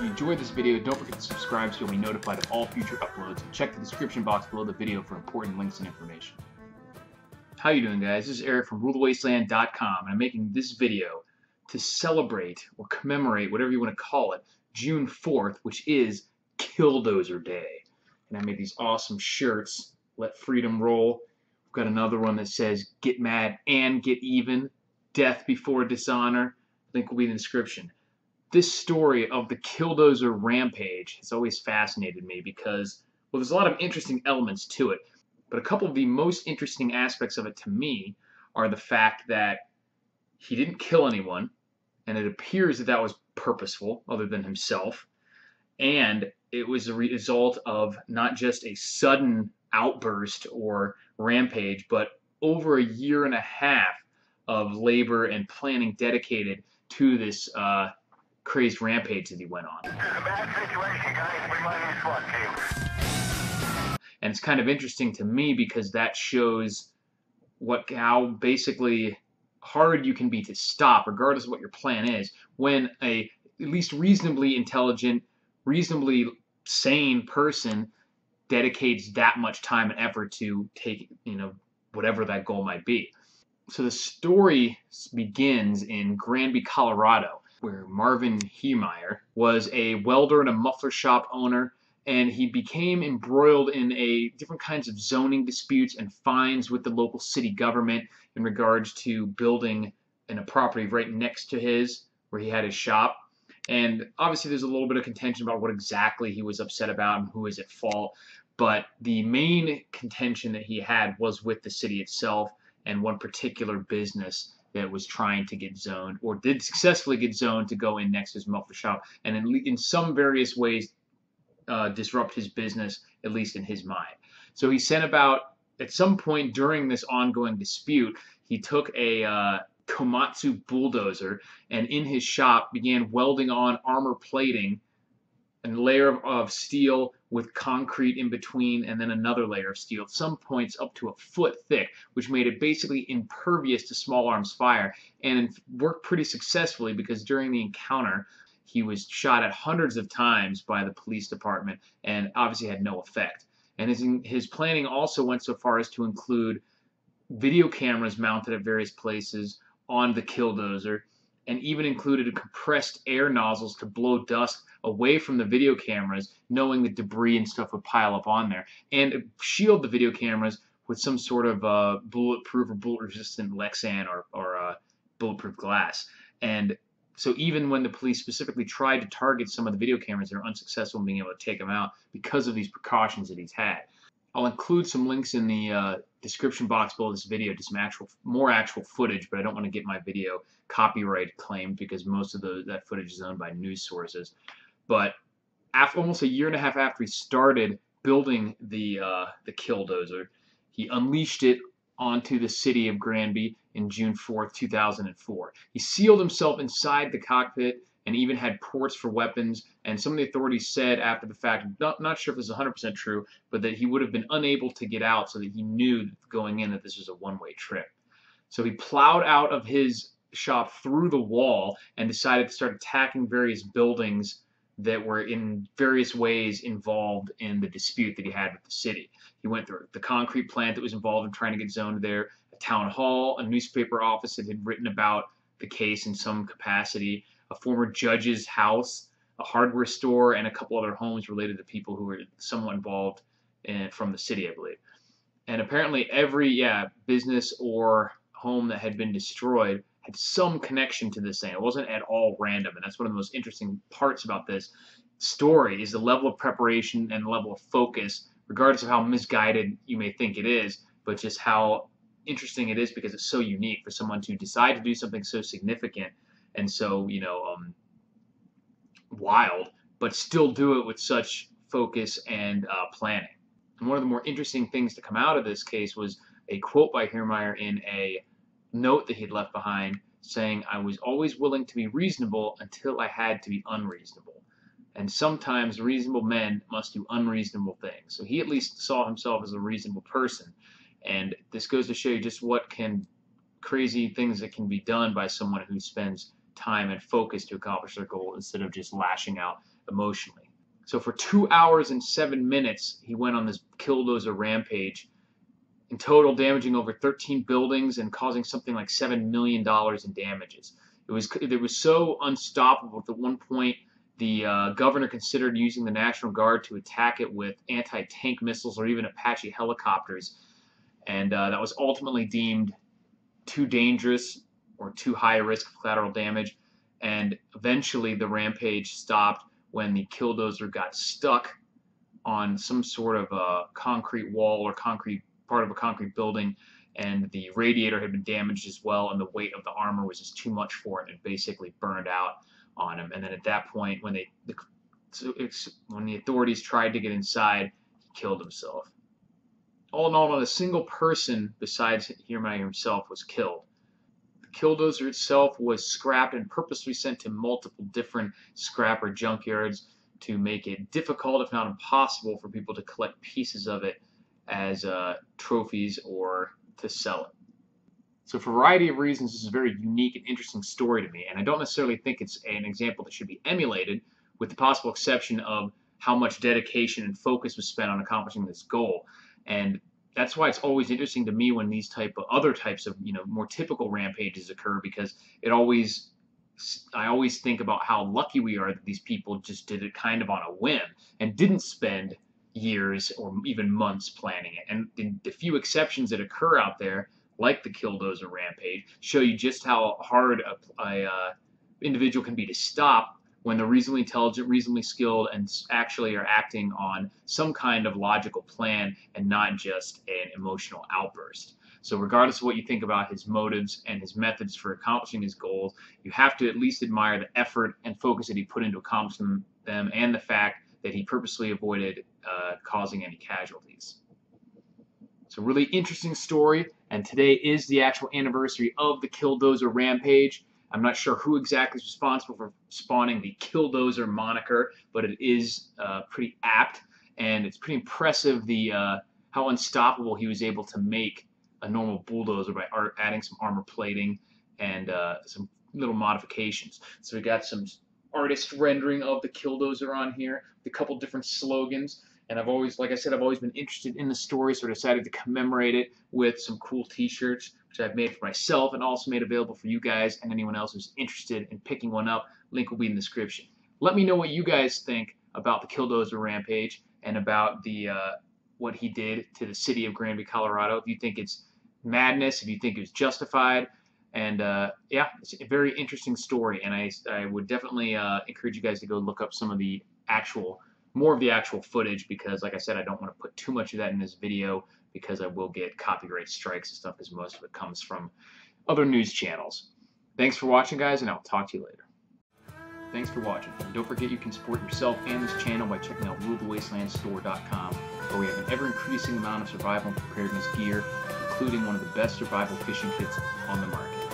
If you enjoyed this video, don't forget to subscribe so you'll be notified of all future uploads, and check the description box below the video for important links and information. How you doing, guys? This is Eric from RuleTheWasteland.com, and I'm making this video to celebrate or commemorate, whatever you want to call it, June 4th, which is Killdozer Day. And I made these awesome shirts, Let Freedom Roll. We've got another one that says, Get Mad and Get Even, Death Before Dishonor. Link will be in the description. This story of the Killdozer rampage has always fascinated me because, well, there's a lot of interesting elements to it, but a couple of the most interesting aspects of it to me are the fact that he didn't kill anyone, and it appears that that was purposeful, other than himself, and it was a result of not just a sudden outburst or rampage, but over a year and a half of labor and planning dedicated to this crazed rampage that he went on. This is a bad situation, guys. We might need SWAT team. And it's kind of interesting to me because that shows how basically hard you can be to stop, regardless of what your plan is, when a at least reasonably intelligent, reasonably sane person dedicates that much time and effort to take, whatever that goal might be. So the story begins in Granby, Colorado, where Marvin Heemeyer was a welder and a muffler shop owner, and he became embroiled in different kinds of zoning disputes and fines with the local city government in regards to building in a property right next to his, where he had his shop. And obviously there's a little bit of contention about what exactly he was upset about and who is at fault, but the main contention that he had was with the city itself and one particular business that was trying to get zoned, or did successfully get zoned, to go in next to his muffler shop, and in some various ways disrupt his business, at least in his mind. So he sent about, at some point during this ongoing dispute, he took a Komatsu bulldozer and in his shop began welding on armor plating, a layer of steel with concrete in between, and then another layer of steel, at some points up to a foot thick, which made it basically impervious to small arms fire, and worked pretty successfully because during the encounter he was shot at hundreds of times by the police department and obviously had no effect. And his planning also went so far as to include video cameras mounted at various places on the Killdozer, and even included compressed air nozzles to blow dust away from the video cameras, knowing the debris and stuff would pile up on there, and shield the video cameras with some sort of bulletproof or bullet-resistant Lexan or bulletproof glass. And so even when the police specifically tried to target some of the video cameras, they were unsuccessful in being able to take them out because of these precautions that he's had. I'll include some links in the description box below this video to some more actual footage, but I don't want to get my video copyright claimed because most of that footage is owned by news sources. But after almost a year and a half after he started building the Killdozer, he unleashed it onto the city of Granby in June 4th, 2004. He sealed himself inside the cockpit and even had ports for weapons, and some of the authorities said after the fact, not sure if this is 100% true, but that he would have been unable to get out, so that he knew going in that this was a one-way trip. So he plowed out of his shop through the wall and decided to start attacking various buildings that were in various ways involved in the dispute that he had with the city. He went through the concrete plant that was involved in trying to get zoned there, a town hall, a newspaper office that had written about the case in some capacity, a former judge's house, a hardware store, and a couple other homes related to people who were somewhat involved from the city, I believe. And apparently every business or home that had been destroyed had some connection to this thing. It wasn't at all random, and that's one of the most interesting parts about this story, is the level of preparation and the level of focus, regardless of how misguided you may think it is, but just how interesting it is because it's so unique for someone to decide to do something so significant and so, wild, but still do it with such focus and planning. And one of the more interesting things to come out of this case was a quote by Heemeyer in a note that he'd left behind saying, "I was always willing to be reasonable until I had to be unreasonable. And sometimes reasonable men must do unreasonable things." So he at least saw himself as a reasonable person. And this goes to show you just what crazy things that can be done by someone who spends time and focus to accomplish their goal instead of just lashing out emotionally. So for 2 hours and 7 minutes, he went on this Killdozer rampage, in total damaging over 13 buildings and causing something like $7 million in damages. It was so unstoppable that at one point the governor considered using the National Guard to attack it with anti-tank missiles or even Apache helicopters, and that was ultimately deemed too dangerous or too high a risk of collateral damage, and eventually the rampage stopped when the Killdozer got stuck on some sort of a concrete wall or concrete part of a concrete building, and the radiator had been damaged as well, and the weight of the armor was just too much for it, and it basically burned out on him. And then at that point, when the authorities tried to get inside, he killed himself. All in all, not a single person besides Heemeyer himself was killed. The Killdozer itself was scrapped and purposely sent to multiple different scrapper junkyards to make it difficult, if not impossible, for people to collect pieces of it as trophies or to sell it. So for a variety of reasons, this is a very unique and interesting story to me, and I don't necessarily think it's an example that should be emulated, with the possible exception of how much dedication and focus was spent on accomplishing this goal. And that's why it's always interesting to me when these type of other types of, you know, more typical rampages occur, because I always think about how lucky we are that these people just did it kind of on a whim and didn't spend years or even months planning it. And the few exceptions that occur out there, like the Killdozer rampage, show you just how hard a individual can be to stop when they're reasonably intelligent, reasonably skilled, and actually are acting on some kind of logical plan and not just an emotional outburst. So regardless of what you think about his motives and his methods for accomplishing his goals, you have to at least admire the effort and focus that he put into accomplishing them, and the fact that he purposely avoided causing any casualties. It's a really interesting story, and today is the actual anniversary of the Killdozer rampage. I'm not sure who exactly is responsible for spawning the Killdozer moniker, but it is pretty apt, and it's pretty impressive how unstoppable he was able to make a normal bulldozer by adding some armor plating and some little modifications. So we got some artist rendering of the Killdozer on here, a couple different slogans, and I've always, like I said, I've always been interested in the story, so I decided to commemorate it with some cool t-shirts, which I've made for myself and also made available for you guys and anyone else who's interested in picking one up. Link will be in the description. Let me know what you guys think about the Killdozer rampage and about the what he did to the city of Granby, Colorado. If you think it's madness, if you think it was justified. And yeah, it's a very interesting story, and I would definitely encourage you guys to go look up some of the actual, more of the actual footage, because like I said, I don't want to put too much of that in this video because I will get copyright strikes and stuff, because most of it comes from other news channels. Thanks for watching, guys, and I'll talk to you later. Thanks for watching. And don't forget you can support yourself and this channel by checking out rulethewastelandstore.com, where we have an ever-increasing amount of survival and preparedness gear, including one of the best survival fishing kits on the market.